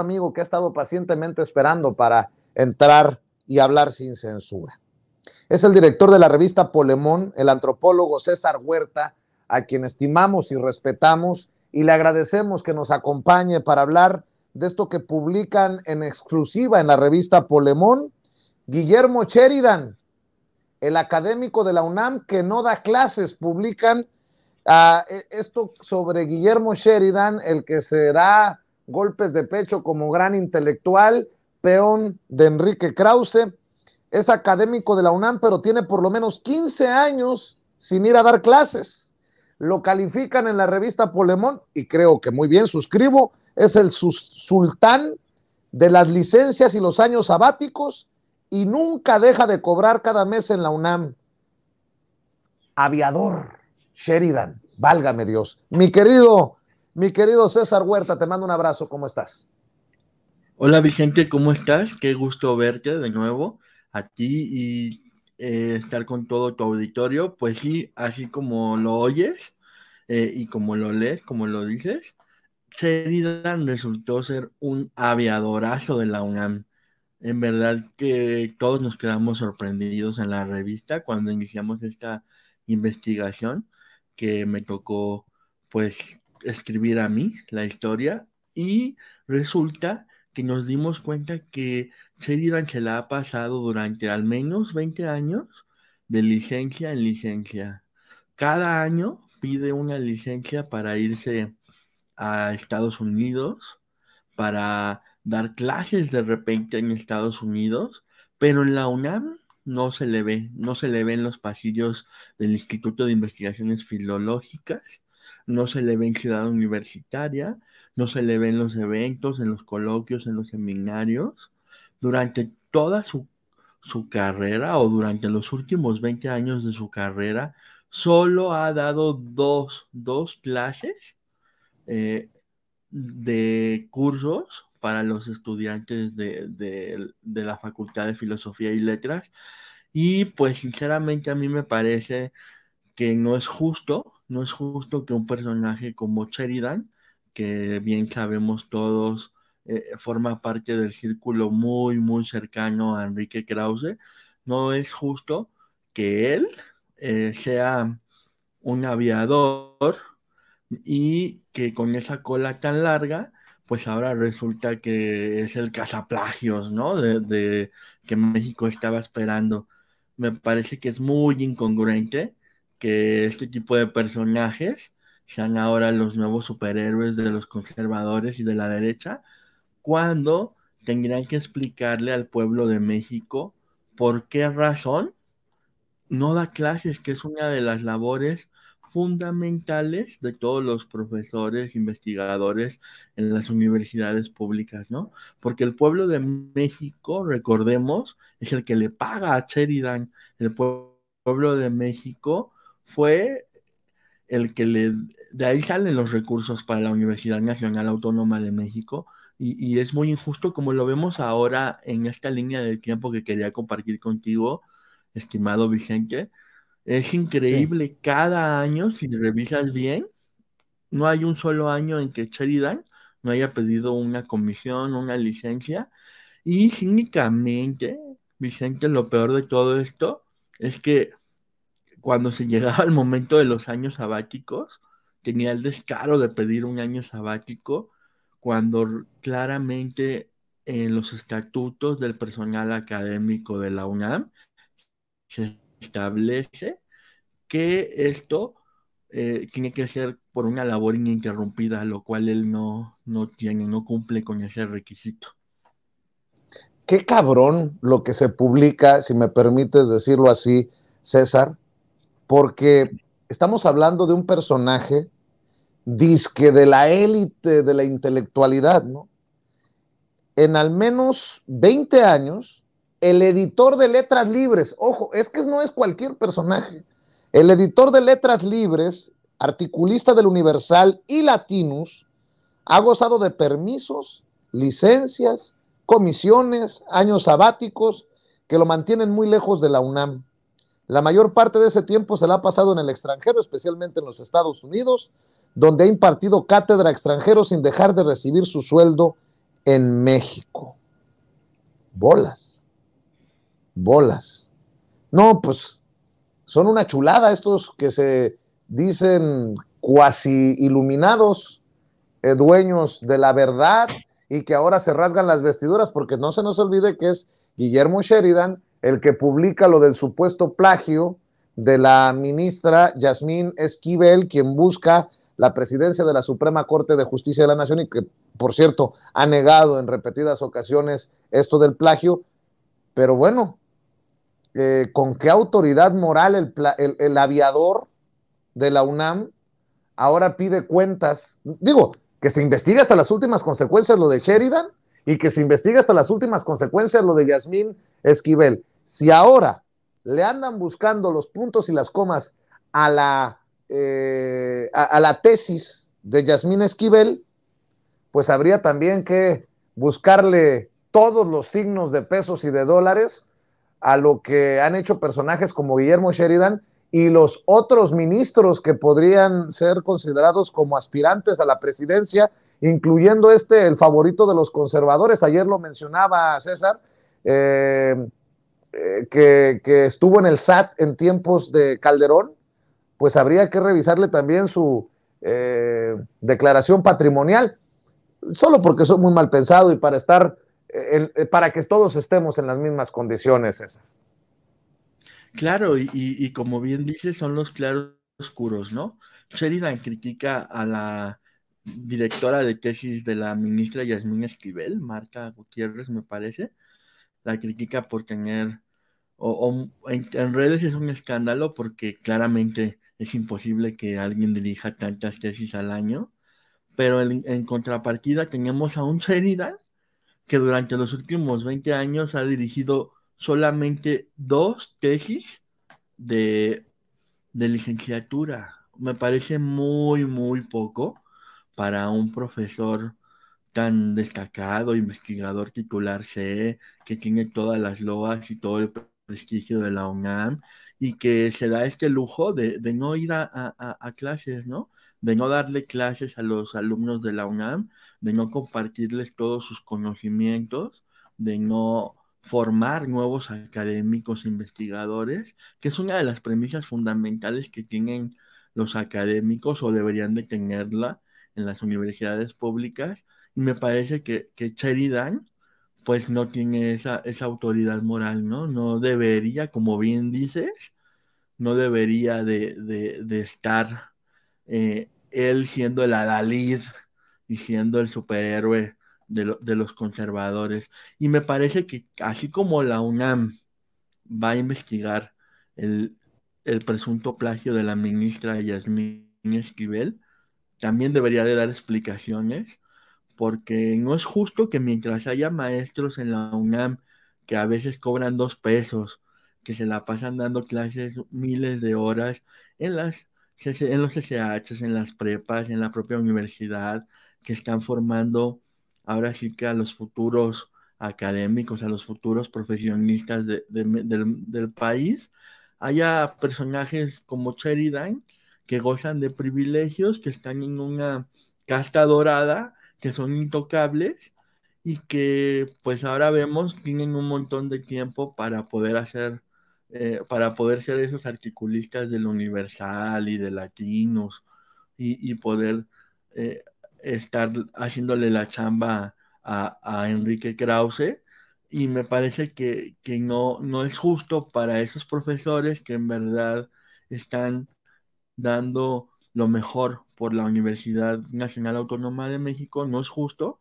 amigo que ha estado pacientemente esperando para entrar y hablar sin censura. Es el director de la revista Polemón, el antropólogo César Huerta, a quien estimamos y respetamos y le agradecemos que nos acompañe para hablar de esto que publican en exclusiva en la revista Polemón. Guillermo Sheridan, el académico de la UNAM que no da clases, publican esto sobre Guillermo Sheridan, el que se da golpes de pecho como gran intelectual, peón de Enrique Krause. Es académico de la UNAM, pero tiene por lo menos 15 años sin ir a dar clases. Lo califican en la revista Polemón, y creo que muy bien, suscribo, es el sultán de las licencias y los años sabáticos, y nunca deja de cobrar cada mes en la UNAM. Aviador Sheridan, válgame Dios. Mi querido César Huerta, te mando un abrazo, ¿cómo estás? Hola Vicente, ¿cómo estás? Qué gusto verte de nuevo aquí y estar con todo tu auditorio. Pues sí, así como lo oyes y como lo lees, como lo dices, Sheridan resultó ser un aviadorazo de la UNAM. En verdad que todos nos quedamos sorprendidos en la revista cuando iniciamos esta investigación que me tocó pues escribir a mí, la historia, y resulta que nos dimos cuenta que Sheridan se la ha pasado durante al menos 20 años de licencia en licencia. Cada año pide una licencia para irse a Estados Unidos, para dar clases de repente en Estados Unidos, pero en la UNAM no se le ve, no se le ve en los pasillos del Instituto de Investigaciones Filológicas, no se le ve en Ciudad Universitaria, no se le ve en los eventos, en los coloquios, en los seminarios. Durante toda su carrera o durante los últimos 20 años de su carrera, solo ha dado dos clases de cursos para los estudiantes de la Facultad de Filosofía y Letras. Y pues sinceramente a mí me parece que no es justo que un personaje como Sheridan, que bien sabemos todos, forma parte del círculo muy, muy cercano a Enrique Krause, no es justo que él sea un aviador y que con esa cola tan larga, pues ahora resulta que es el cazaplagios, ¿no? De que México estaba esperando. Me parece que es muy incongruente que este tipo de personajes sean ahora los nuevos superhéroes de los conservadores y de la derecha, cuando tendrían que explicarle al pueblo de México por qué razón no da clases, que es una de las labores fundamentales de todos los profesores, investigadores en las universidades públicas, ¿no? Porque el pueblo de México, recordemos, es el que le paga a Sheridan. El pueblo de México fue el que de ahí salen los recursos para la Universidad Nacional Autónoma de México, y es muy injusto como lo vemos ahora en esta línea del tiempo que quería compartir contigo, estimado Vicente. Es increíble, sí. Cada año, si revisas bien, no hay un solo año en que Sheridan no haya pedido una comisión, una licencia, y cínicamente, Vicente, lo peor de todo esto es que cuando se llegaba el momento de los años sabáticos, tenía el descaro de pedir un año sabático, cuando claramente en los estatutos del personal académico de la UNAM se establece que esto tiene que ser por una labor ininterrumpida, lo cual él no cumple con ese requisito. Qué cabrón lo que se publica, si me permites decirlo así, César, porque estamos hablando de un personaje dizque de la élite de la intelectualidad, ¿no? En al menos 20 años, el editor de Letras Libres, ojo, es que no es cualquier personaje, el editor de Letras Libres, articulista del Universal y Latinus, ha gozado de permisos, licencias, comisiones, años sabáticos, que lo mantienen muy lejos de la UNAM. La mayor parte de ese tiempo se la ha pasado en el extranjero, especialmente en los Estados Unidos, donde ha impartido cátedra a extranjeros sin dejar de recibir su sueldo en México. Bolas, bolas. No, pues son una chulada estos que se dicen cuasi iluminados, dueños de la verdad, y que ahora se rasgan las vestiduras, porque no se nos olvide que es Guillermo Sheridan el que publica lo del supuesto plagio de la ministra Yasmín Esquivel, quien busca la presidencia de la Suprema Corte de Justicia de la Nación, y que, por cierto, ha negado en repetidas ocasiones esto del plagio. Pero bueno, ¿con qué autoridad moral el aviador de la UNAM ahora pide cuentas? Digo, que se investigue hasta las últimas consecuencias lo de Sheridan, y que se investigue hasta las últimas consecuencias lo de Yasmín Esquivel. Si ahora le andan buscando los puntos y las comas a la tesis de Yasmín Esquivel, pues habría también que buscarle todos los signos de pesos y de dólares a lo que han hecho personajes como Guillermo Sheridan y los otros ministros que podrían ser considerados como aspirantes a la presidencia, incluyendo el favorito de los conservadores. Ayer lo mencionaba César, que estuvo en el SAT en tiempos de Calderón. Pues habría que revisarle también su declaración patrimonial, solo porque soy muy mal pensado y para estar para que todos estemos en las mismas condiciones, César. Claro, y como bien dices, son los claros oscuros, ¿no? Sheridan critica a la directora de tesis de la ministra Yasmín Esquivel, Marta Gutiérrez, me parece. La critica por tener, en redes es un escándalo, porque claramente es imposible que alguien dirija tantas tesis al año, pero en contrapartida tenemos a un Sheridan que durante los últimos 20 años ha dirigido solamente 2 tesis de licenciatura. Me parece muy, muy poco para un profesor tan destacado, investigador titular C, que tiene todas las loas y todo el prestigio de la UNAM, y que se da este lujo de no ir a clases, ¿no? De no darle clases a los alumnos de la UNAM, de no compartirles todos sus conocimientos, de no formar nuevos académicos investigadores, que es una de las premisas fundamentales que tienen los académicos, o deberían de tenerla, en las universidades públicas. Y me parece que Sheridan pues no tiene esa autoridad moral, ¿no? No debería, como bien dices, no debería de estar él siendo el adalid y siendo el superhéroe de los conservadores. Y me parece que así como la UNAM va a investigar el presunto plagio de la ministra Yasmín Esquivel, también debería de dar explicaciones, porque no es justo que mientras haya maestros en la UNAM que a veces cobran 2 pesos, que se la pasan dando clases miles de horas en los SHs, en las prepas, en la propia universidad, que están formando ahora sí que a los futuros académicos, a los futuros profesionistas del país, haya personajes como Sheridan, que gozan de privilegios, que están en una casta dorada, que son intocables, y que pues ahora vemos tienen un montón de tiempo para poder hacer, para poder ser esos articulistas del Universal y de Latinus, y poder estar haciéndole la chamba a Enrique Krause. Y me parece que no es justo para esos profesores que en verdad están dando lo mejor por la Universidad Nacional Autónoma de México. No es justo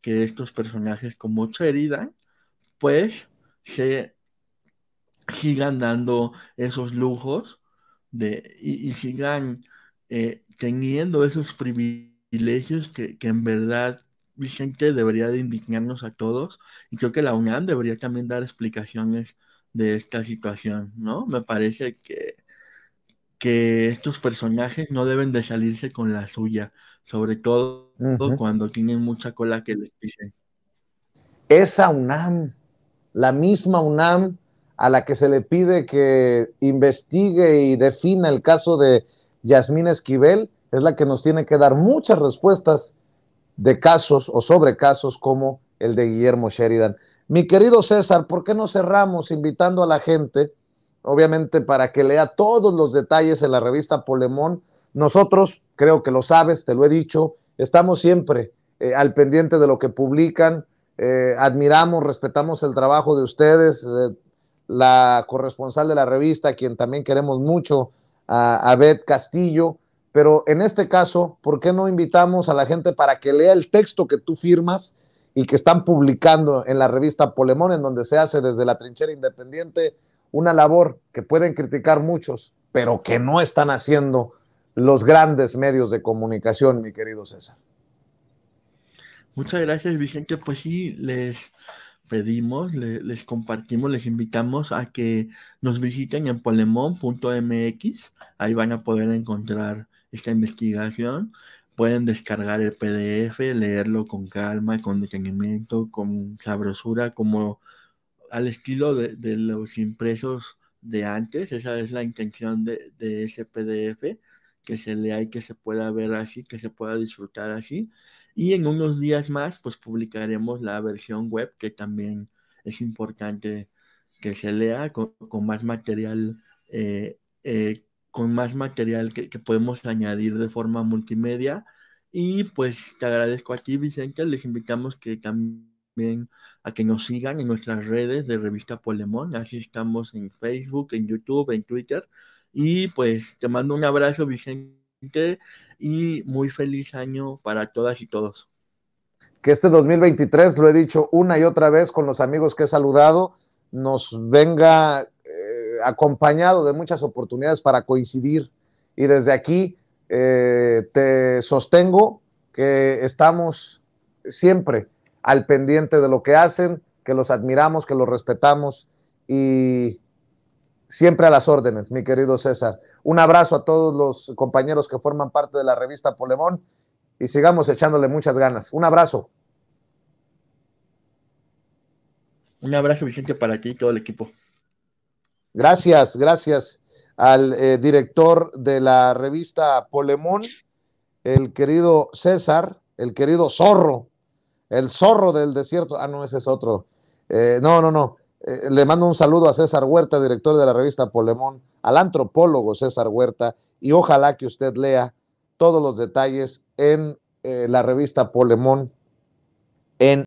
que estos personajes como Sheridan pues se sigan dando esos lujos y sigan teniendo esos privilegios que en verdad, Vicente, debería de indignarnos a todos, y creo que la UNAM debería también dar explicaciones de esta situación, ¿no? Me parece que estos personajes no deben de salirse con la suya, sobre todo cuando tienen mucha cola que les pisen. Esa UNAM, la misma UNAM a la que se le pide que investigue y defina el caso de Yasmín Esquivel, es la que nos tiene que dar muchas respuestas de casos o sobre casos como el de Guillermo Sheridan. Mi querido César, ¿por qué no cerramos invitando a la gente, obviamente para que lea todos los detalles en la revista Polemón? Nosotros, creo que lo sabes, te lo he dicho, estamos siempre al pendiente de lo que publican, admiramos, respetamos el trabajo de ustedes, la corresponsal de la revista, a quien también queremos mucho, a Beth Castillo, pero en este caso, ¿por qué no invitamos a la gente para que lea el texto que tú firmas y que están publicando en la revista Polemón, en donde se hace desde la trinchera independiente una labor que pueden criticar muchos, pero que no están haciendo los grandes medios de comunicación, mi querido César? Muchas gracias, Vicente. Pues sí, les pedimos, les compartimos, les invitamos a que nos visiten en polemon.mx. Ahí van a poder encontrar esta investigación. Pueden descargar el PDF, leerlo con calma, con detenimiento, con sabrosura, como al estilo de los impresos de antes. Esa es la intención de ese PDF, que se lea y que se pueda ver así, que se pueda disfrutar así. Y en unos días más, pues publicaremos la versión web, que también es importante que se lea con más material, que podemos añadir de forma multimedia. Y pues te agradezco a ti, Vicente. Les invitamos que también a que nos sigan en nuestras redes de Revista Polemón. Así estamos en Facebook, en YouTube, en Twitter. Y pues te mando un abrazo, Vicente, y muy feliz año para todas y todos. Que este 2023, lo he dicho una y otra vez con los amigos que he saludado, nos venga acompañado de muchas oportunidades para coincidir. Y desde aquí te sostengo que estamos siempre al pendiente de lo que hacen, que los admiramos, que los respetamos y siempre a las órdenes, mi querido César. Un abrazo a todos los compañeros que forman parte de la revista Polemón y sigamos echándole muchas ganas. Un abrazo. Un abrazo, Vicente, para ti y todo el equipo. Gracias, gracias al director de la revista Polemón, el querido César, el querido zorro, el zorro del desierto. Ah, no, ese es otro. No. Le mando un saludo a César Huerta, director de la revista Polemón, al antropólogo César Huerta, y ojalá que usted lea todos los detalles en la revista Polemón en